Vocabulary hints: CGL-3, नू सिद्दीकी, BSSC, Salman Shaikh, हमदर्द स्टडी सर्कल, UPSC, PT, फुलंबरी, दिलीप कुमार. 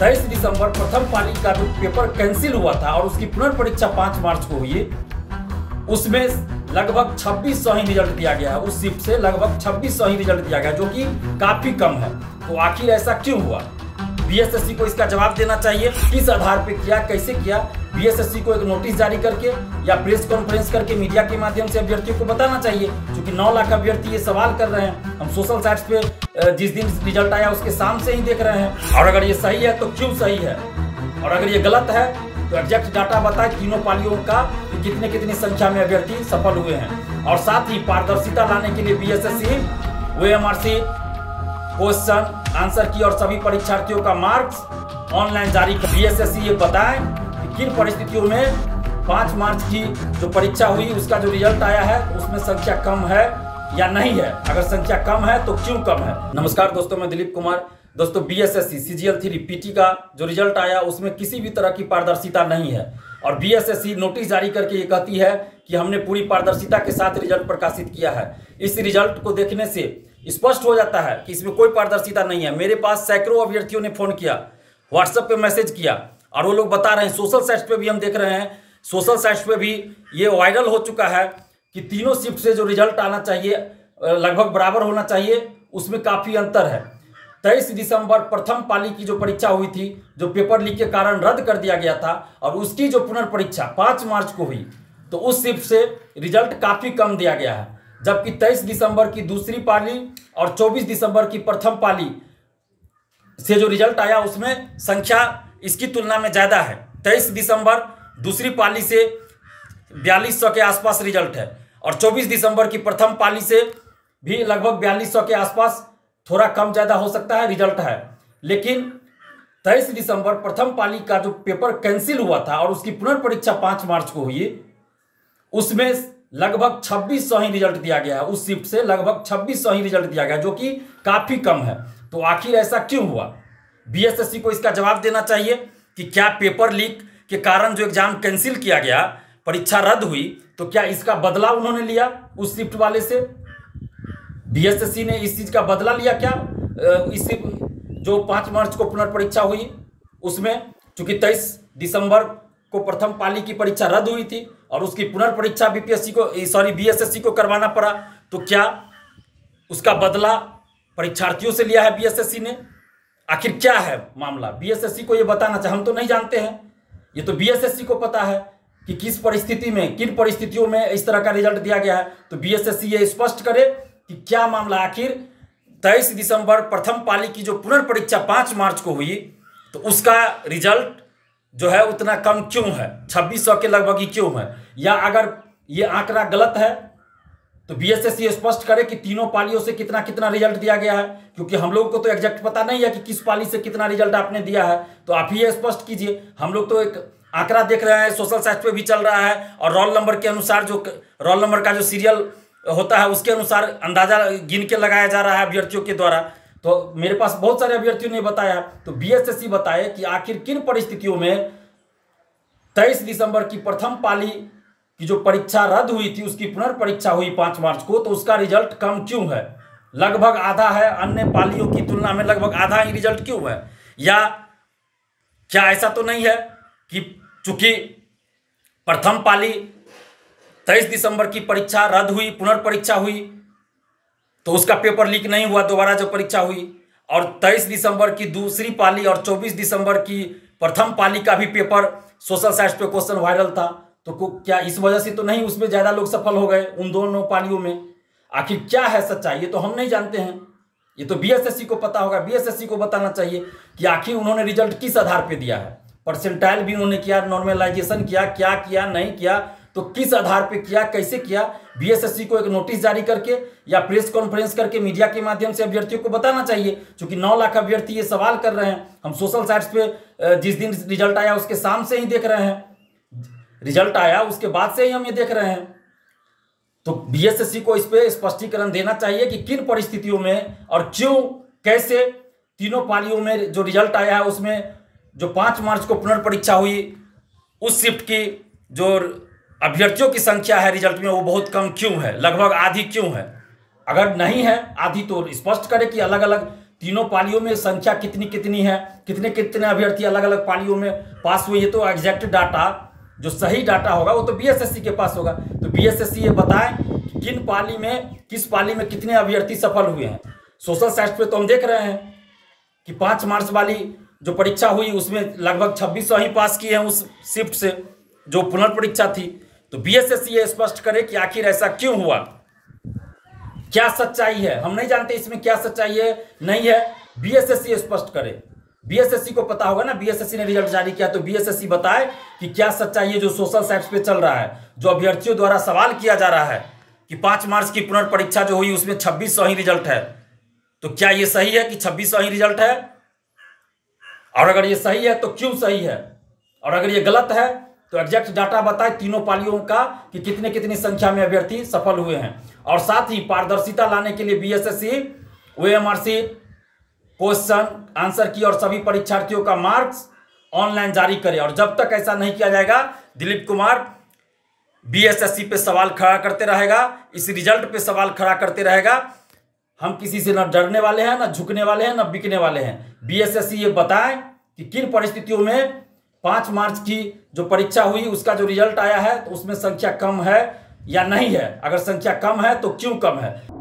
23 दिसंबर प्रथम पाली का पेपर कैंसिल हुआ था और उसकी पुनर्परीक्षा 5 मार्च को हुई। उसमें लगभग 2600 ही रिजल्ट दिया गया, उस शिफ्ट से लगभग 2600 ही रिजल्ट दिया गया, जो कि काफी कम है। तो आखिर ऐसा क्यों हुआ? बीएसएससी को इसका जवाब देना चाहिए। किस आधार पर किया, कैसे किया? बीएसएससी को एक नोटिस जारी करके या प्रेस कॉन्फ्रेंस करके मीडिया के माध्यम से अभ्यर्थियों को बताना चाहिए, क्योंकि 9 लाख अभ्यर्थी ये सवाल कर रहे हैं। हम सोशल साइट्स पे जिस दिन रिजल्ट आया उसके शाम से ही देख रहे हैं। और अगर ये सही है तो क्यों सही है, और अगर ये गलत है तो एग्जैक्ट डाटा बताए तीनों पालियों का कि कितने कितनी संख्या में अभ्यर्थी सफल हुए हैं। और साथ ही पारदर्शिता लाने के लिए बीएसएससी ओएमआरसी क्वेश्चन आंसर की और सभी परीक्षार्थियों का मार्क्स ऑनलाइन जारी कर बीएसएससी ये बताएं कि किन परिस्थितियों में 5 मार्च की जो परीक्षा हुई उसका जो रिजल्ट आया है उसमें संख्या कम है या नहीं है। अगर संख्या कम है तो क्यों कम है। नमस्कार दोस्तों, मैं दिलीप कुमार। दोस्तों, बीएसएससी CGL 3 PT का जो रिजल्ट आया उसमें किसी भी तरह की पारदर्शिता नहीं है और बीएसएससी नोटिस जारी करके ये कहती है कि हमने पूरी पारदर्शिता के साथ रिजल्ट प्रकाशित किया है। इस रिजल्ट को देखने से स्पष्ट हो जाता है कि इसमें कोई पारदर्शिता नहीं है। मेरे पास सैकड़ों अभ्यर्थियों ने फोन किया, व्हाट्सएप पे मैसेज किया और वो लोग बता रहे हैं, सोशल साइट्स पे भी हम देख रहे हैं, सोशल साइट्स पे भी ये वायरल हो चुका है कि तीनों शिफ्ट से जो रिजल्ट आना चाहिए लगभग बराबर होना चाहिए, उसमें काफ़ी अंतर है। 23 दिसंबर प्रथम पाली की जो परीक्षा हुई थी, जो पेपर लीक के कारण रद्द कर दिया गया था, और उसकी जो पुनर्परीक्षा 5 मार्च को हुई, तो उस शिफ्ट से रिजल्ट काफ़ी कम दिया गया है। जबकि 23 दिसंबर की दूसरी पाली और 24 दिसंबर की प्रथम पाली से जो रिजल्ट आया उसमें संख्या इसकी तुलना में ज़्यादा है। 23 दिसंबर दूसरी पाली से 4200 के आसपास रिजल्ट है और 24 दिसंबर की प्रथम पाली से भी लगभग 4200 के आसपास, थोड़ा कम ज़्यादा हो सकता है, रिजल्ट है। लेकिन 23 दिसंबर प्रथम पाली का जो पेपर कैंसिल हुआ था और उसकी पुनर्परीक्षा 5 मार्च को हुई, उसमें लगभग 2600 ही रिजल्ट दिया गया है। उस शिफ्ट से लगभग 2600 ही रिजल्ट दिया गया, जो कि काफ़ी कम है। तो आखिर ऐसा क्यों हुआ? बीएसएससी को इसका जवाब देना चाहिए कि क्या पेपर लीक के कारण जो एग्ज़ाम कैंसिल किया गया, परीक्षा रद्द हुई, तो क्या इसका बदला उन्होंने लिया उस शिफ्ट वाले से? बीएसएससी ने इस चीज़ का बदला लिया क्या? इस जो 5 मार्च को पुनर्परीक्षा हुई उसमें, चूँकि 23 दिसंबर को प्रथम पाली की परीक्षा रद्द हुई थी और उसकी पुनर्परीक्षा बीएसएससी को करवाना पड़ा, तो क्या उसका बदला परीक्षार्थियों से लिया है बीएसएससी ने? आखिर क्या है मामला? बीएसएससी को ये बताना चाहिए। हम तो नहीं जानते हैं, ये तो बीएसएससी को पता है कि किस परिस्थिति में, किन परिस्थितियों में इस तरह का रिजल्ट दिया गया है। तो बीएसएससी ये स्पष्ट करे कि क्या मामला, आखिर 23 दिसंबर प्रथम पाली की जो पुनर्परीक्षा 5 मार्च को हुई, तो उसका रिजल्ट जो है उतना कम क्यों है, 2600 के लगभग ही क्यों है? या अगर ये आंकड़ा गलत है तो बीएसएससी स्पष्ट करे कि तीनों पालियों से कितना कितना रिजल्ट दिया गया है, क्योंकि हम लोग को तो एग्जैक्ट पता नहीं है कि किस पाली से कितना रिजल्ट आपने दिया है। तो आप ही ये स्पष्ट कीजिए। हम लोग तो एक आंकड़ा देख रहे हैं, सोशल साइट पे भी चल रहा है, और रोल नंबर के अनुसार, जो रोल नंबर का जो सीरियल होता है उसके अनुसार अंदाजा गिन के लगाया जा रहा है अभ्यर्थियों के द्वारा। तो मेरे पास बहुत सारे अभ्यर्थियों ने बताया। तो बीएसएससी बताए कि आखिर किन परिस्थितियों में 23 दिसंबर की प्रथम पाली की जो परीक्षा रद्द हुई थी उसकी पुनर्परीक्षा हुई 5 मार्च को, तो उसका रिजल्ट कम क्यों है, लगभग आधा है, अन्य पालियों की तुलना में लगभग आधा ही रिजल्ट क्यों है? या क्या ऐसा तो नहीं है कि चूंकि प्रथम पाली 23 दिसंबर की परीक्षा रद्द हुई, पुनर्परीक्षा हुई, तो उसका पेपर लीक नहीं हुआ दोबारा जो परीक्षा हुई, और 23 दिसंबर की दूसरी पाली और 24 दिसंबर की प्रथम पाली का भी पेपर सोशल साइट्स पे क्वेश्चन वायरल था, तो क्या इस वजह से तो नहीं उसमें ज़्यादा लोग सफल हो गए उन दोनों पालियों में? आखिर क्या है सच्चाई, ये तो हम नहीं जानते हैं, ये तो बीएसएससी को पता होगा। बीएसएससी को बताना चाहिए कि आखिर उन्होंने रिजल्ट किस आधार पर दिया है, परसेंटाइल भी उन्होंने किया, नॉर्मलाइजेशन किया, क्या किया, नहीं किया, तो किस आधार पे किया, कैसे किया? बीएसएससी को एक नोटिस जारी करके या प्रेस कॉन्फ्रेंस करके मीडिया के माध्यम से अभ्यर्थियों को बताना चाहिए, क्योंकि 9 लाख अभ्यर्थी ये सवाल कर रहे हैं। हम सोशल साइट्स पे जिस दिन रिजल्ट आया उसके शाम से ही देख रहे हैं, रिजल्ट आया उसके बाद से ही हम ये देख रहे हैं। तो बीएसएससी को इस पर स्पष्टीकरण देना चाहिए कि किन परिस्थितियों में और क्यों, कैसे तीनों पालियों में जो रिजल्ट आया है उसमें जो 5 मार्च को पुनर्परीक्षा हुई उस शिफ्ट की जो अभ्यर्थियों की संख्या है रिजल्ट में वो बहुत कम क्यों है, लगभग आधी क्यों है? अगर नहीं है आधी तो स्पष्ट करें कि अलग अलग तीनों पालियों में संख्या कितनी कितनी है, कितने कितने अभ्यर्थी अलग अलग पालियों में पास हुए, ये तो एग्जैक्ट डाटा जो सही डाटा होगा वो तो बीएसएससी के पास होगा। तो बीएसएससी ये बताएं कि किन पाली में किस पाली में कितने अभ्यर्थी सफल हुए हैं। सोशल साइंस पे तो हम देख रहे हैं कि 5 मार्च वाली जो परीक्षा हुई उसमें लगभग 2600 ही पास किए हैं उस शिफ्ट से जो पुनर्परीक्षा थी। तो बीएसएससी ये स्पष्ट करे कि आखिर ऐसा क्यों हुआ, क्या सच्चाई है, हम नहीं जानते इसमें क्या सच्चाई है नहीं है, बीएसएससी स्पष्ट करे। बीएसएससी को पता होगा ना, बीएसएससी ने रिजल्ट जारी किया तो बीएसएससी बताए कि क्या सच्चाई है जो सोशल साइट्स पे चल रहा है, जो अभ्यर्थियों द्वारा सवाल किया जा रहा है कि 5 मार्च की पुनर्परीक्षा जो हुई उसमें 2600 ही रिजल्ट है। तो क्या ये सही है कि 2600 ही रिजल्ट है, और अगर ये सही है तो क्यों सही है, और अगर ये गलत है तो एग्जैक्ट डाटा बताए तीनों पालियों का कि कितने कितनी संख्या में अभ्यर्थी सफल हुए हैं। और साथ ही पारदर्शिता लाने के लिए बीएसएससी ओएमआरसी क्वेश्चन आंसर की और सभी परीक्षार्थियों का मार्क्स ऑनलाइन जारी करें। और जब तक ऐसा नहीं किया जाएगा दिलीप कुमार बीएसएससी पे सवाल खड़ा करते रहेगा, इस रिजल्ट पे सवाल खड़ा करते रहेगा। हम किसी से ना डरने वाले हैं, ना झुकने वाले हैं, ना बिकने वाले हैं। बीएसएससी ये बताएं कि किन परिस्थितियों में 5 मार्च की जो परीक्षा हुई उसका जो रिजल्ट आया है तो उसमें संख्या कम है या नहीं है, अगर संख्या कम है तो क्यों कम है।